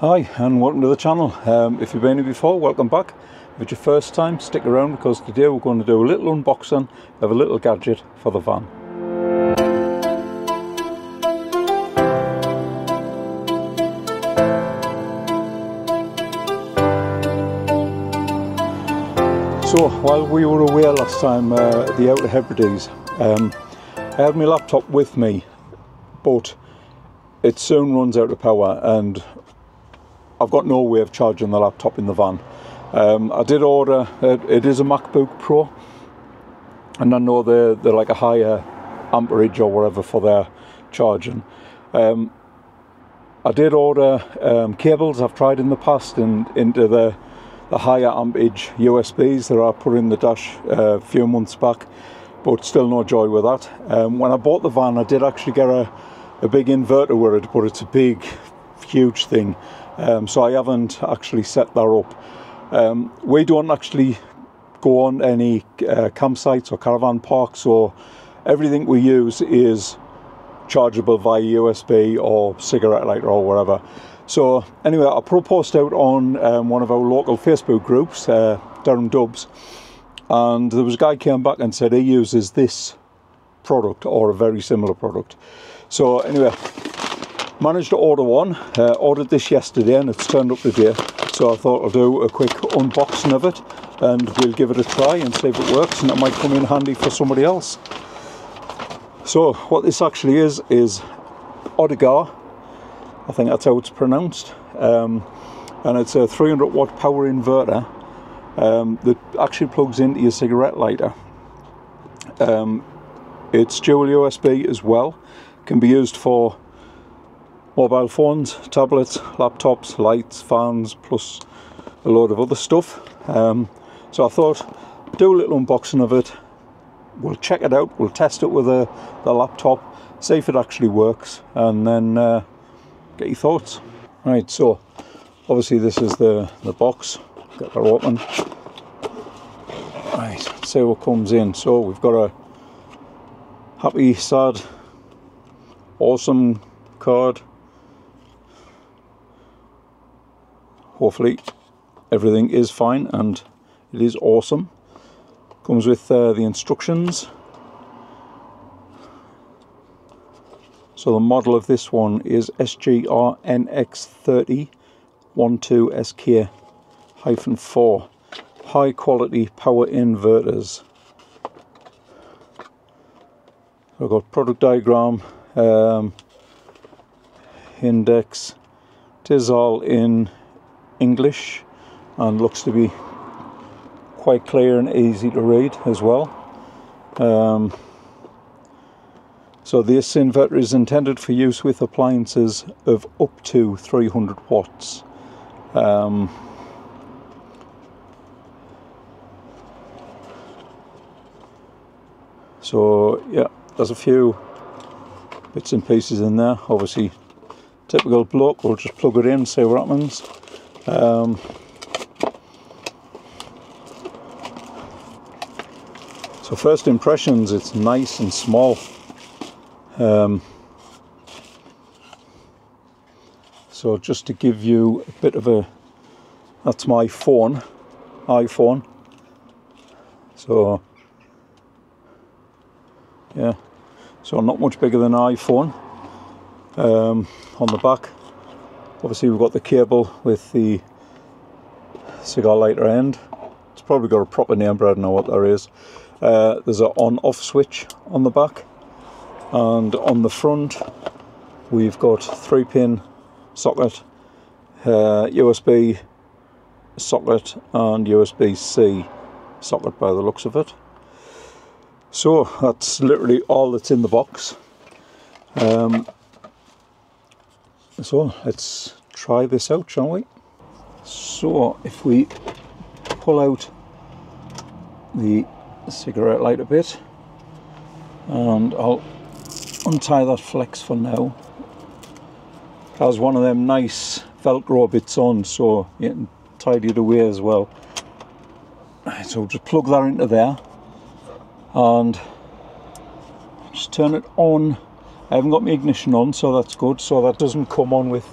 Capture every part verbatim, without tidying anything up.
Hi and welcome to the channel. Um, if you've been here before, welcome back. If it's your first time, stick around because today we're going to do a little unboxing of a little gadget for the van. So while we were away last time uh, at the Outer Hebrides, um, I had my laptop with me, but it soon runs out of power and I've got no way of charging the laptop in the van. Um, I did order, it, it is a MacBook Pro, and I know they're, they're like a higher amperage or whatever for their charging. Um, I did order um, cables I've tried in the past in, into the, the higher amperage U S Bs that I put in the dash uh, a few months back, but still no joy with that. Um, when I bought the van, I did actually get a, a big inverter with it, but it's a big, huge thing. Um, so I haven't actually set that up. Um, we don't actually go on any uh, campsites or caravan parks, or everything we use is chargeable via U S B or cigarette lighter or whatever. So anyway, I put a post out on um, one of our local Facebook groups, uh, Durham Dubs, and there was a guy came back and said he uses this product or a very similar product. So anyway, managed to order one, uh, ordered this yesterday and it's turned up today, so I thought I'll do a quick unboxing of it and we'll give it a try and see if it works, and it might come in handy for somebody else. So what this actually is is Odoga, I think that's how it's pronounced, um, and it's a three hundred watt power inverter um, that actually plugs into your cigarette lighter. Um, it's dual U S B as well, can be used for mobile phones, tablets, laptops, lights, fans, plus a load of other stuff. Um, so I thought, do a little unboxing of it, we'll check it out, we'll test it with a, the laptop, see if it actually works, and then uh, get your thoughts. Right, so obviously this is the, the box, get that open. Right, let's see what comes in. So we've got a happy, sad, awesome card. Hopefully everything is fine and it is awesome. Comes with uh, the instructions. So the model of this one is S G R N X three oh one two S K four. High quality power inverters. I've got product diagram, um, index, it is all in English and looks to be quite clear and easy to read as well. Um, so this inverter is intended for use with appliances of up to three hundred watts. Um, so yeah, there's a few bits and pieces in there. Obviously typical bloke, we'll just plug it in and see what happens. Um, so first impressions, it's nice and small. Um, so just to give you a bit of a, that's my phone, iPhone. So yeah, so not much bigger than an iPhone. Um, on the back, obviously we've got the cable with the cigar lighter end. It's probably got a proper name, but I don't know what there is. Uh, there's an on-off switch on the back, and on the front we've got three-pin socket, uh, U S B socket and U S B C socket by the looks of it. So that's literally all that's in the box. Um, so let's try this out, shall we? So if we pull out the cigarette lighter bit, and I'll untie that flex for now. It has one of them nice velcro bits on, so you can tidy it away as well. So we'll just plug that into there and just turn it on. I haven't got my ignition on, so that's good, so that doesn't come on with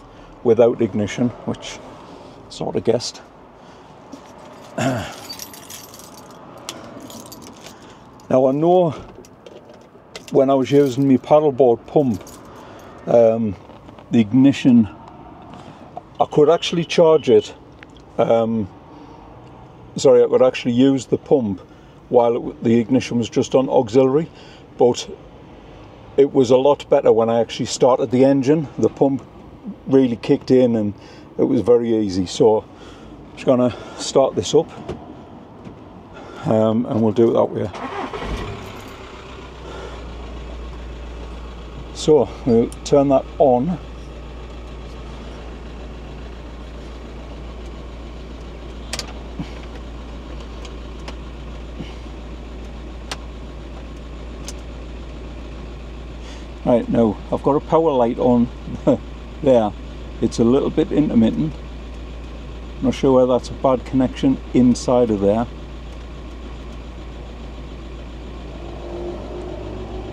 without ignition, which sort of guessed. Now I know when I was using my paddleboard pump, um, the ignition, I could actually charge it, um, sorry, I could actually use the pump while it, the ignition was just on auxiliary, but it was a lot better when I actually started the engine. The pump really kicked in and it was very easy. So I'm just going to start this up um, and we'll do it that way. So we'll turn that on. Right, now I've got a power light on there. It's a little bit intermittent. Not sure whether that's a bad connection inside of there.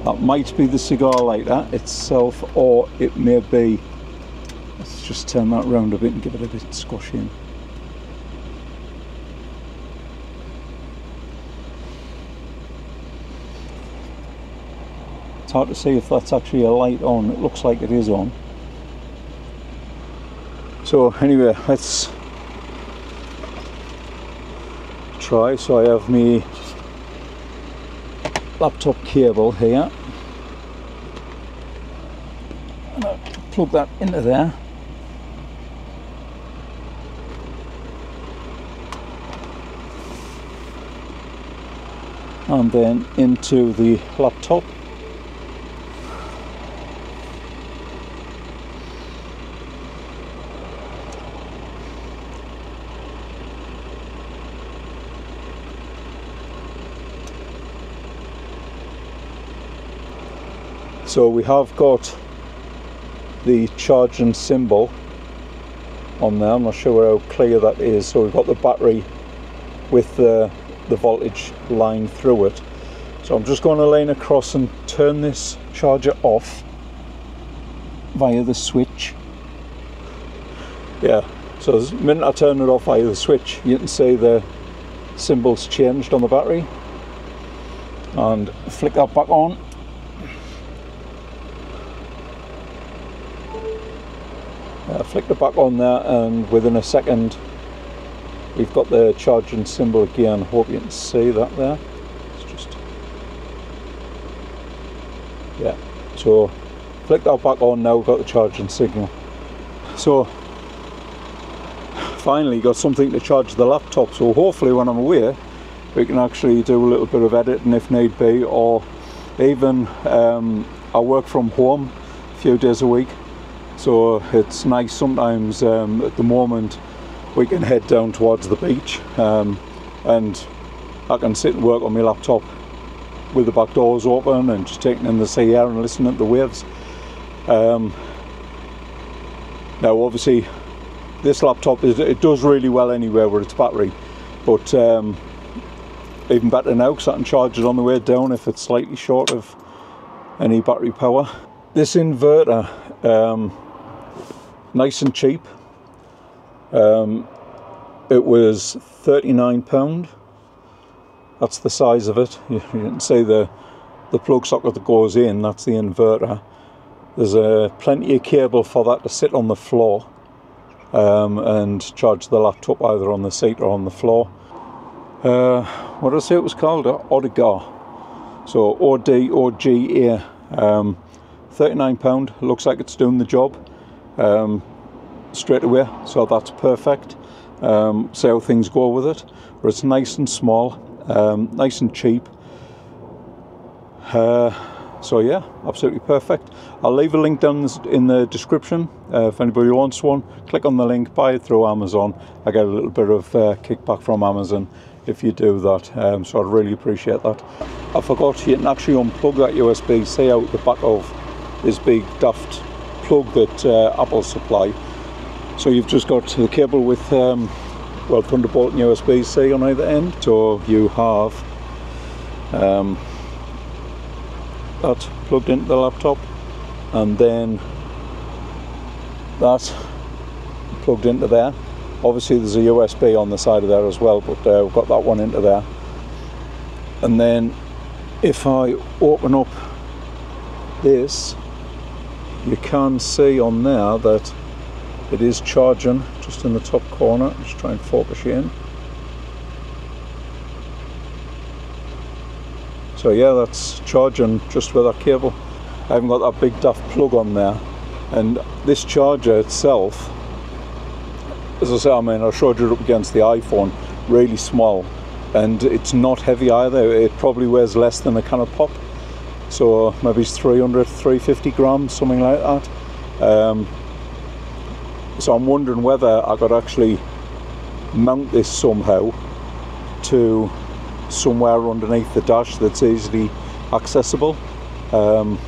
That might be the cigar lighter itself, or it may be, let's just turn that round a bit and give it a bit of squash in. It's hard to see if that's actually a light on. It looks like it is on. So anyway, let's try. So I have me laptop cable here, and I'll plug that into there. And then into the laptop. So we have got the charging symbol on there. I'm not sure how clear that is. So we've got the battery with the, the voltage line through it. So I'm just going to lean across and turn this charger off via the switch. Yeah, so the minute I turn it off via the switch, you can see the symbol's changed on the battery. And flick that back on. Uh, flick the back on there, and within a second we've got the charging symbol again. Hope you can see that there. It's just, yeah, so flick that back on, now we've got the charging signal. So finally got something to charge the laptop, so hopefully when I'm away we can actually do a little bit of editing if need be, or even um, I work from home a few days a week. So it's nice sometimes, um, at the moment we can head down towards the beach, um, and I can sit and work on my laptop with the back doors open and just taking in the sea air and listening to the waves. Um, now obviously this laptop, is, it does really well anywhere with its battery, but um, even better now because I can charge it on the way down if it's slightly short of any battery power. This inverter, um, nice and cheap. Um, it was thirty-nine pounds. That's the size of it. You, you can see the, the plug socket that goes in, that's the inverter. There's uh, plenty of cable for that to sit on the floor um, and charge the laptop either on the seat or on the floor. Uh, what did I say it was called? Odoga. So O D O G A. Um, thirty-nine pound, looks like it's doing the job um, straight away, so that's perfect. Um, see how things go with it, but it's nice and small, um, nice and cheap. Uh, so yeah, absolutely perfect. I'll leave a link down in the description. Uh, if anybody wants one, click on the link, buy it through Amazon. I get a little bit of uh, kickback from Amazon if you do that, um, so I'd really appreciate that. I forgot, you can actually unplug that U S B C out the back of this big daft plug that uh, Apple supply. So you've just got the cable with um, well, Thunderbolt and U S B C on either end. So you have um, that plugged into the laptop, and then that plugged into there. Obviously there's a U S B on the side of there as well, but uh, we've got that one into there. And then if I open up this, you can see on there that it is charging just in the top corner. Just try and focus you in. So yeah, that's charging just with that cable. I haven't got that big daft plug on there. And this charger itself, as I say, I mean, I showed you it up against the iPhone, really small. And it's not heavy either. It probably weighs less than a can of pop. So maybe it's three hundred, three hundred fifty grams, something like that. Um, So I'm wondering whether I could actually mount this somehow to somewhere underneath the dash that's easily accessible. Um,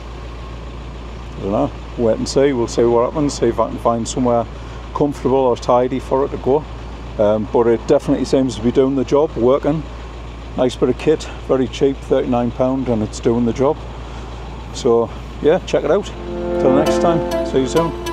I don't know, wait and see, we'll see what happens, see if I can find somewhere comfortable or tidy for it to go. Um, but it definitely seems to be doing the job, working. Nice bit of kit, very cheap, thirty-nine pounds, and it's doing the job. So yeah, check it out. Till next time, see you soon.